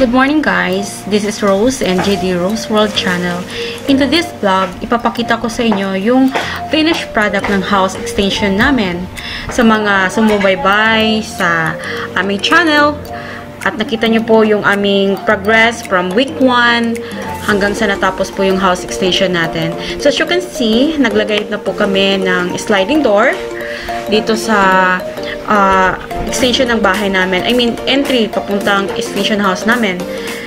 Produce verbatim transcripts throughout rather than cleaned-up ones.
Good morning guys! This is Rose and J D Rose World Channel. Into this vlog, ipapakita ko sa inyo yung finished product ng house extension namin. Sa mga sumubaybay sa aming channel at nakita nyo po yung aming progress from week one hanggang sa natapos po yung house extension natin. So as you can see, naglagay na po kami ng sliding door dito sa Uh, extension ng bahay namin. I mean, entry papuntang extension house namin.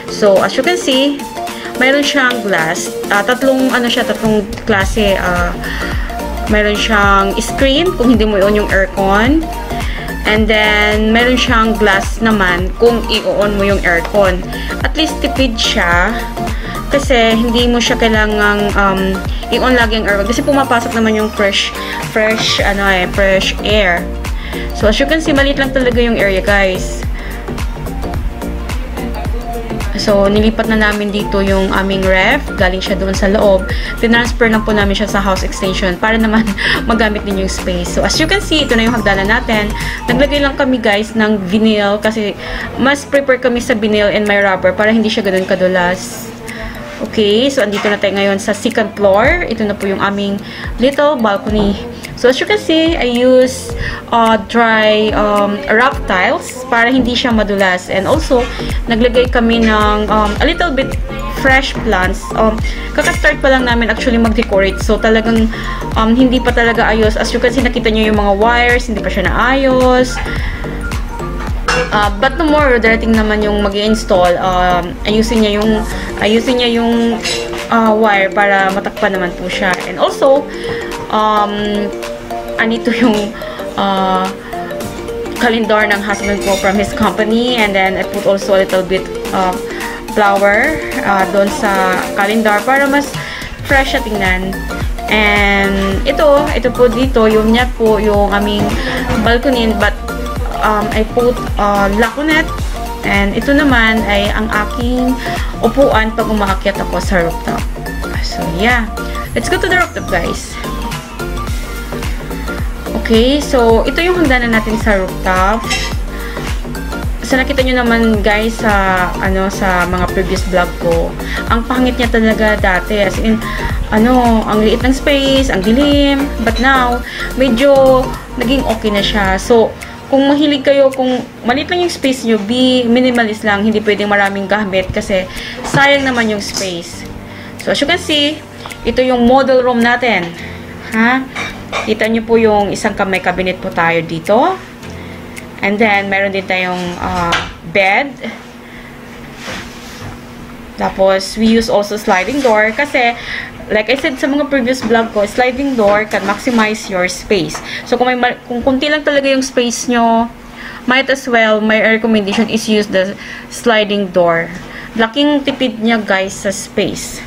So, as you can see, mayroon siyang glass. Uh, tatlong, ano siya, tatlong klase. Uh, mayroon siyang screen, kung hindi mo i-on yung aircon. And then, mayroon siyang glass naman, kung i-on mo yung aircon. At least, tipid siya. Kasi, hindi mo siya kailangang um, i-on lagi yung aircon. Kasi, pumapasok naman yung fresh, fresh, ano eh, fresh air. So, as you can see, maliit lang talaga yung area, guys. So, nilipat na namin dito yung aming ref. Galing siya doon sa loob. Tinransfer lang po namin siya sa house extension para naman magamit din yung space. So, as you can see, ito na yung hagdanan natin. Naglagay lang kami, guys, ng vinyl kasi mas prefer kami sa vinyl and my rubber para hindi siya ganun kadulas. Okay, so andito na tayo ngayon sa second floor. Ito na po yung aming little balcony. So, as you can see, I use uh, dry um, rough tiles para hindi siya madulas. And also, naglagay kami ng um, a little bit fresh plants. Um, Kakastart pa lang namin actually mag-decorate. So, talagang um, hindi pa talaga ayos. As you can see, nakita nyo yung mga wires, hindi pa siya naayos. Uh, but tomorrow, darating naman yung mag-i-install. Um, ayusin niya yung, ayusin niya yung uh, wire para matakpan naman po siya. And also, um... anito yung uh, kalendar ng husband ko from his company, and then I put also a little bit of flower uh, doon sa kalendar para mas fresh na tingnan. And ito, ito po dito, yung niya po yung aming balcony, but um, I put uh, laconette. And ito naman ay ang aking upuan pag umaakyat ako sa rooftop. So yeah, let's go to the rooftop, guys. Okay, so ito yung hagdanan natin sa rooftop. So nakita nyo naman guys sa ano sa mga previous vlog ko. Ang pangit niya talaga dati, as in ano, ang liit ng space, ang dilim, but now medyo naging okay na siya. So kung mahilig kayo, kung maliit lang yung space nyo, be minimalist lang, hindi pwedeng maraming gamit kasi sayang naman yung space. So as you can see, ito yung model room natin. Ha? Kita nyo po yung isang kamay cabinet po tayo dito. And then, meron din tayong uh, bed. Tapos, we use also sliding door. Kasi, like I said sa mga previous vlog ko, sliding door can maximize your space. So, kung, may, kung kunti lang talaga yung space nyo, might as well, my recommendation is use the sliding door. Laking tipid niya guys sa space.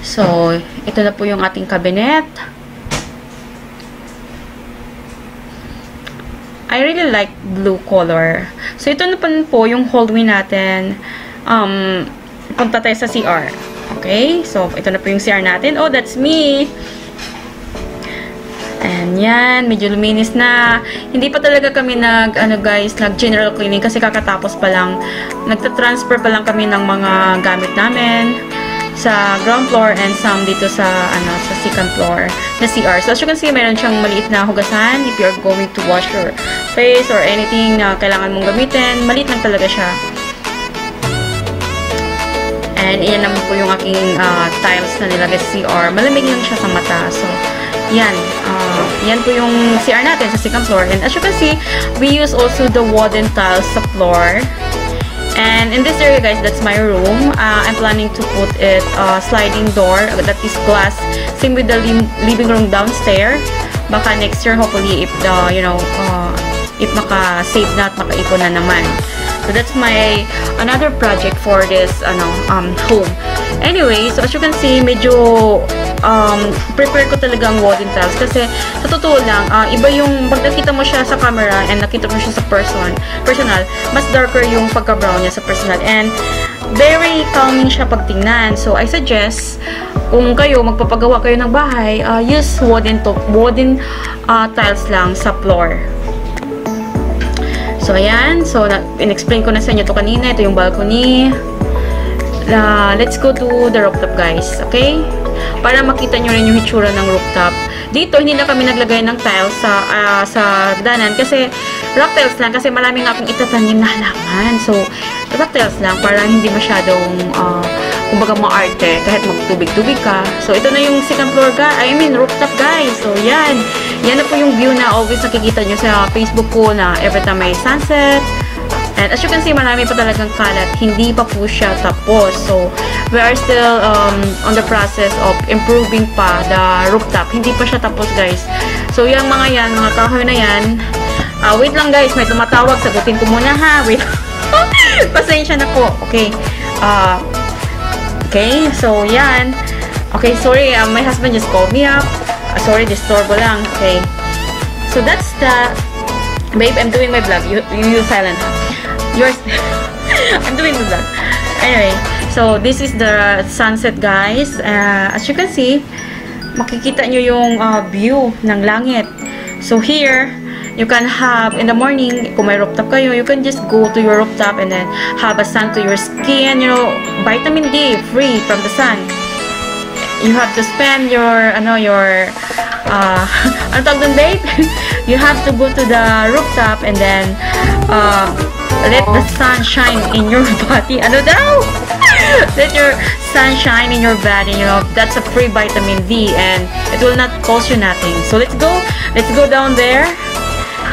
So, ito na po yung ating cabinet. I really like blue color. So, ito na po yung hallway natin. Um, punta tayo sa C R. Okay? So, ito na po yung C R natin. Oh, that's me! And yan, medyo luminis na. Hindi pa talaga kami nag, ano guys, nag-general cleaning kasi kakatapos pa lang. Nagtatransfer pa lang kami ng mga gamit namin sa ground floor and some dito sa ano sa second floor na C R. So as you can see, mayroon siyang maliit na hugasan if you're going to wash your face or anything na kailangan mong gamitin. Maliit lang talaga siya. And iyan naman po yung aking uh, tiles na nilagay sa C R. Malamig lang siya sa mata. So yan. Uh, yan po yung C R natin sa second floor. And as you can see, we use also the wooden tiles sa floor. And in this area, guys, that's my room. Uh, I'm planning to put it uh, sliding door that is glass, same with the li living room downstairs. Baka next year, hopefully, if the you know, uh, if maka-save na at maka-ipon na naman. So that's my another project for this ano um home. Anyway, so as you can see, medyo um prepare ko talaga ang wooden tiles kasi sa totoo lang, uh, iba yung pag nakita mo siya sa camera and nakita mo siya sa person, personal, mas darker yung pagka-brown niya sa personal and very calming siya pagtingnan. So I suggest kung kayo magpapagawa kayo ng bahay, uh, use wooden top, wooden uh, tiles lang sa floor. So, ayan. So, in-explain ko na sa inyo to kanina. Ito yung balcony. Uh, let's go to the rooftop, guys. Okay? Para makita nyo rin yung hitsura ng rooftop. Dito, hindi na kami naglagay ng tiles sa, uh, sa danan. Kasi, rock tiles lang. Kasi maraming akong itatanim na halaman. So, rock tiles lang. Para hindi masyadong, uh, kumbaga maarte. Kahit magtubig-tubig ka. So, ito na yung second floor, guys. I mean, rooftop, guys. So, yan. Yan na po yung view na always nakikita nyo sa Facebook ko na every time may sunset. And as you can see, marami pa talagang kalat. Hindi pa po siya tapos. So, we are still um, on the process of improving pa the rooftop. Hindi pa siya tapos, guys. So, yung mga yan, mga kahoy na yan. Uh, wait lang, guys. May tumatawag. Sagutin ko muna, ha? Wait. Pasensya na po. Okay. Uh, okay. So, yan. Okay, sorry. Uh, my husband just called me up. Uh, sorry, disturbo lang. Okay. So, that's the... Babe, I'm doing my vlog. You, you, you silent, ha? Yours. I'm doing the vlog. Anyway, so this is the sunset, guys. Uh, as you can see, makikita nyo yung uh, view ng langit. So here, you can have in the morning, kung may rooftop kayo, you can just go to your rooftop and then have a sun to your skin. You know, vitamin D free from the sun. You have to spend your, ano, your, uh, ano tawag dun, babe? You have to go to the rooftop and then, uh, let the sun shine in your body. Ano daw? Let your sun shine in your body. You know, that's a free vitamin D and it will not cost you nothing. So let's go. Let's go down there.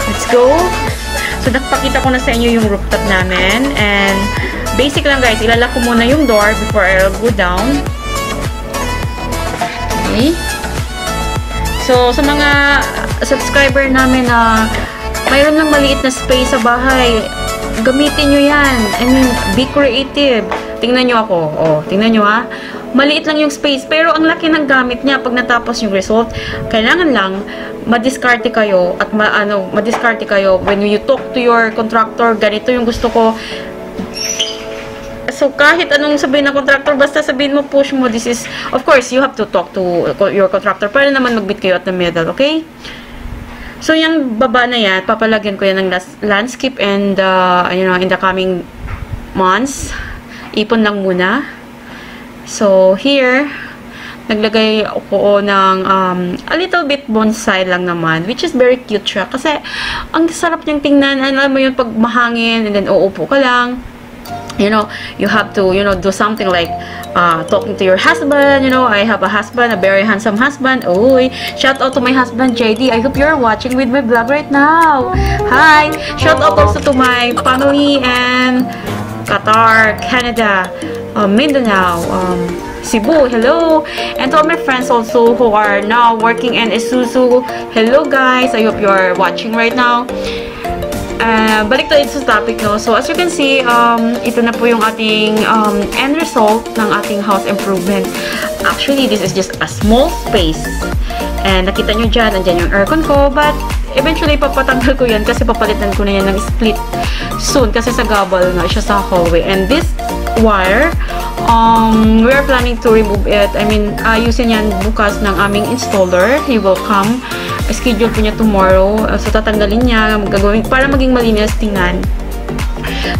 Let's go. So nakapakita ko na sa inyo yung rooftop namin. And basic lang, guys. Ilalak ko muna yung door before I'll go down. Okay. So sa mga subscriber namin na uh, mayroon lang maliit na space sa bahay, gamitin nyo yan. I mean, be creative. Tingnan nyo ako. Oh, tingnan nyo, ha. Maliit lang yung space. Pero ang laki ng gamit niya pag natapos yung result. Kailangan lang madiskarte kayo at ma ano, madiskarte kayo when you talk to your contractor. Ganito yung gusto ko. So, kahit anong sabihin ng contractor, basta sabihin mo, push mo, this is, of course, you have to talk to your contractor para naman mag-meet kayo at the middle, okay? So, yung baba na yan, papalagyan ko yan ng landscape and, uh, you know, in the coming months. Ipon lang muna. So, here, naglagay ako ng um, a little bit bonsai lang naman, which is very cute siya. Kasi, ang sarap niyang tingnan. Alam mo yun, pag mahangin, and then uupo ka lang. You know, you have to, you know, do something like uh, talking to your husband. You know, I have a husband, a very handsome husband. Oy, shout out to my husband, J D. I hope you're watching with my vlog right now. Hi. Shout out also to my family and Qatar, Canada, uh, Mindanao, um, Cebu. Hello. And to all my friends also who are now working in Isuzu. Hello, guys. I hope you're watching right now. Uh, balik tayo sa topic, no? So, as you can see, um, ito na po yung ating um, end result ng ating house improvement. Actually, this is just a small space. And nakita nyo dyan, nandyan yung aircon ko. But, eventually, papatanggal ko yan kasi papalitan ko na yan ng split soon. Kasi sa gabal na siya sa hallway. And this wire, um, we are planning to remove it. I mean, ayusin yan bukas ng aming installer. He will come. Schedule po niya tomorrow. So, tatanggalin niya. Gagawin, para maging malinis tingnan.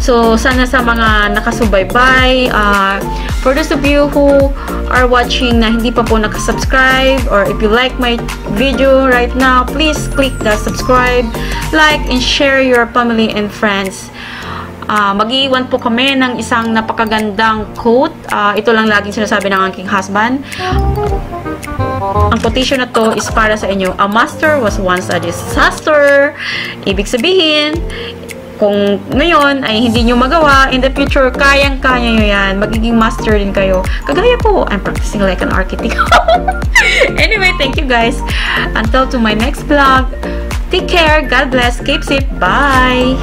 So, sana sa mga nakasubaybay. Uh, for those of you who are watching na hindi pa po nakasubscribe, or if you like my video right now, please click the subscribe, like, and share your family and friends. Uh, mag-iwan po kami ng isang napakagandang quote. Uh, ito lang laging sinasabi ng aking husband. Ang quotation na to is para sa inyo. A master was once a disaster. Ibig sabihin, kung ngayon ay hindi nyo magawa, in the future, kayang-kaya nyo yan. Magiging master din kayo. Kagaya po, I'm practicing like an architect. Anyway, thank you, guys. Until to my next vlog, take care, God bless, keep safe, bye!